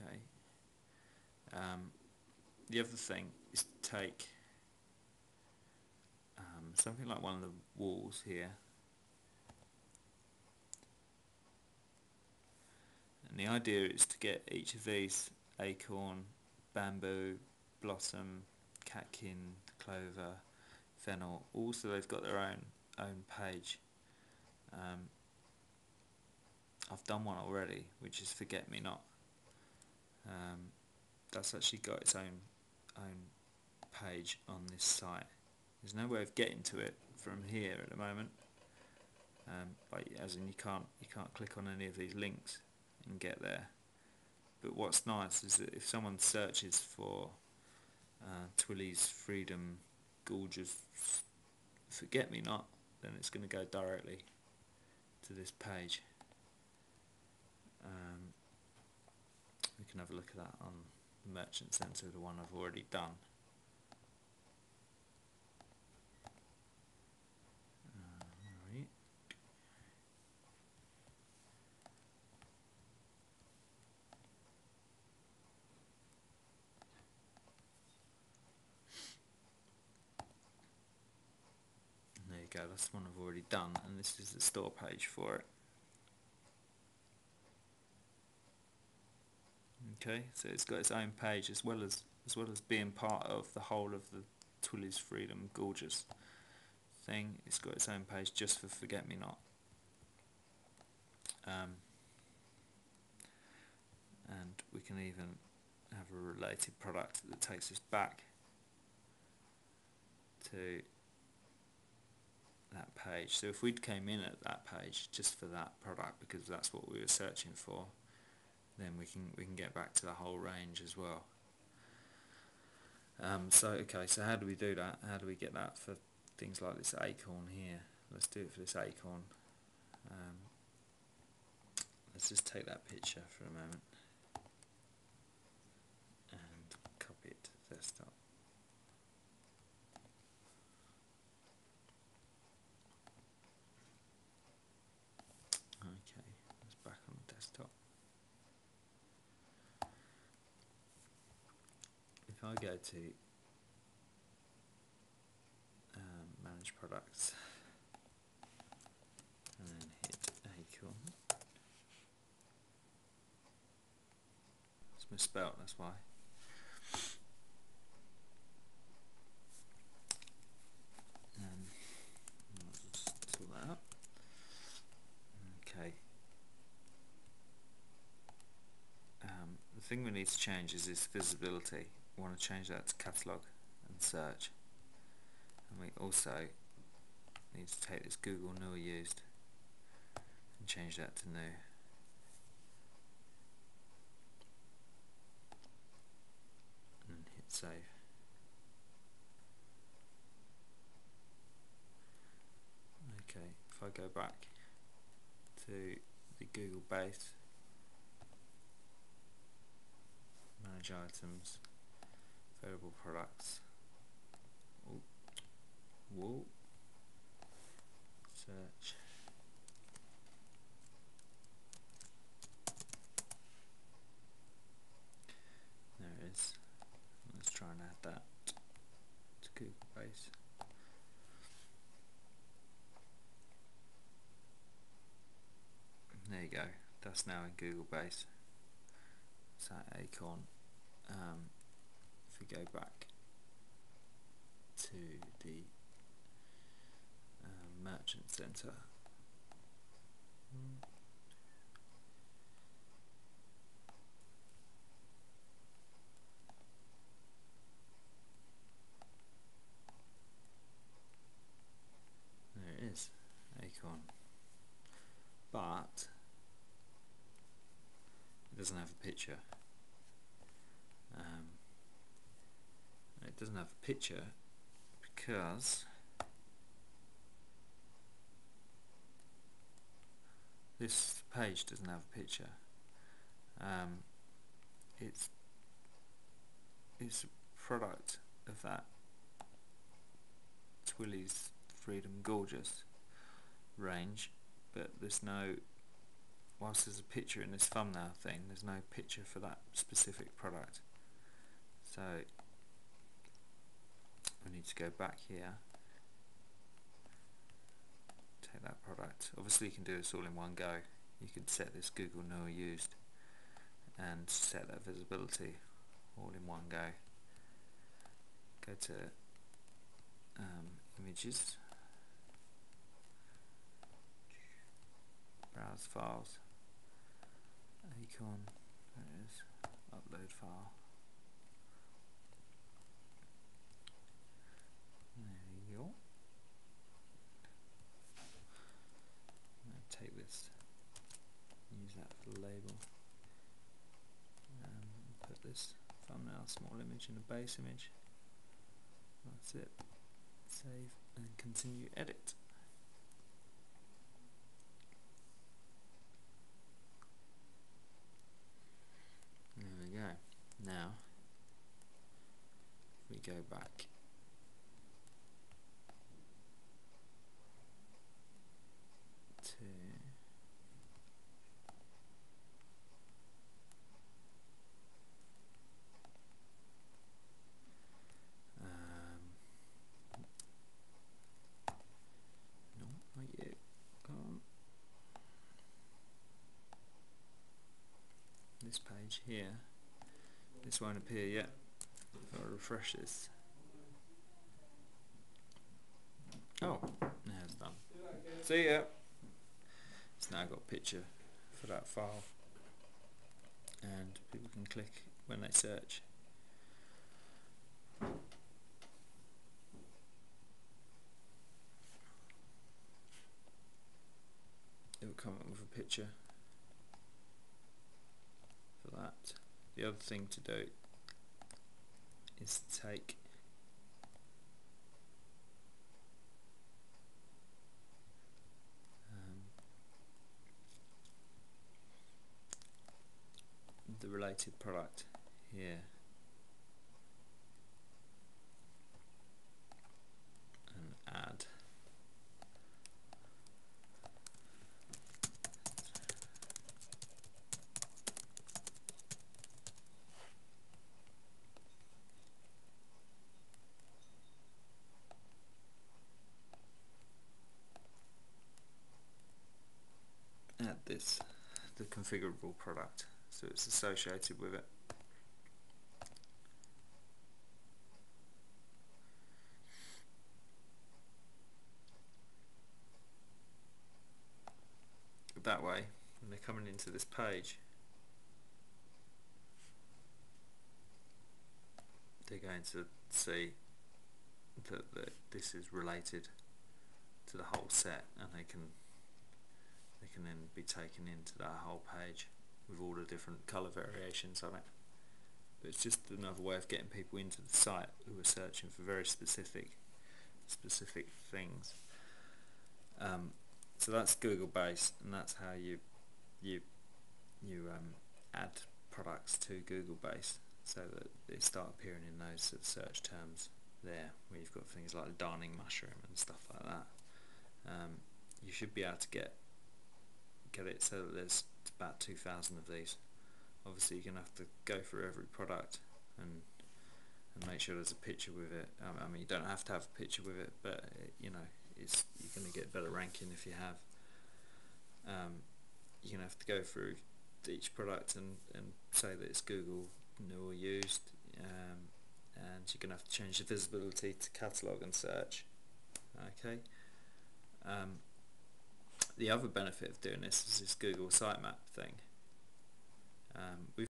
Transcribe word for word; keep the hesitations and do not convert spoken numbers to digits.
Okay. Um, the other thing is take um, something like one of the walls here. And the idea is to get each of these acorn, bamboo, blossom, catkin, clover, fennel. Also, they've got their own own page. Um, I've done one already, which is Forget-Me-Not. Um, that's actually got its own own page on this site. There's no way of getting to it from here at the moment. Um, but as in, you can't you can't click on any of these links and get there. But what's nice is that if someone searches for uh, Twilly's Freedom Gorgeous Forget-Me-Not, then it's going to go directly to this page. Um, we can have a look at that on the Merchant Center, the one I've already done. Alright. There you go, that's the one I've already done, and this is the store page for it. Okay, so it's got its own page as well as as well as being part of the whole of the Twilly's Freedom Gorgeous thing. It's got its own page just for Forget-Me-Not, um, and we can even have a related product that takes us back to that page. So if we'd came in at that page just for that product, because that's what we were searching for, then we can we can get back to the whole range as well. Um, so okay, so how do we do that? How do we get that for things like this acorn here? Let's do it for this acorn. Um, let's just take that picture for a moment and copy it to the desktop. Okay, that's back on the desktop. If I go to um, manage products and then hit acorn, it's misspelled, that's why. Um, I'll just sort that up. Okay. Um, the thing we need to change is this visibility. We want to change that to catalog and search, and we also need to take this Google new or used and change that to new. And hit save. Okay, if I go back to the Google base, manage items, variable products. Ooh. Whoa. Search. There it is. Let's try and add that to Google base. There you go. That's now in Google base. It's that acorn. Um, If we go back to the uh, Merchant Center, mm. there it is, acorn, but it doesn't have a picture. Um, It doesn't have a picture because this page doesn't have a picture. Um, it's it's a product of that Twilly's Freedom Gorgeous range, but there's no whilst there's a picture in this thumbnail thing, there's no picture for that specific product. So we need to go back here, take that product. Obviously you can do this all in one go. You can set this Google No Used and set that visibility all in one go. Go to um, images, browse files, icon, there it is, upload file. There you go. I'm going to take this, use that for the label, and put this thumbnail small image in the base image. That's it. Save and continue edit. There we go. Now we go back. This page here, this won't appear yet. If I refresh this, oh, now it's done. See ya. It's now got a picture for that file, and people can click when they search. It will come up with a picture. That. The other thing to do is take um, the related product here and add this, the configurable product, so it's associated with it. That way, when they're coming into this page, they're going to see that, that this is related to the whole set, and they can They can then be taken into that whole page with all the different colour variations on it. But it's just another way of getting people into the site who are searching for very specific, specific things. Um, so that's Google-based, and that's how you you you um, add products to Google-based so that they start appearing in those sort of search terms there, where you've got things like the darning mushroom and stuff like that. Um, you should be able to get. Get it so that there's about two thousand of these. Obviously you're going to have to go through every product and and make sure there's a picture with it. Um, I mean, you don't have to have a picture with it, but it, you know, it's, you're going to get better ranking if you have. Um, you're going to have to go through each product and, and say that it's Google new or used, um, and you're going to have to change the visibility to catalogue and search. Okay. Um, The other benefit of doing this is this Google sitemap thing. Um, we've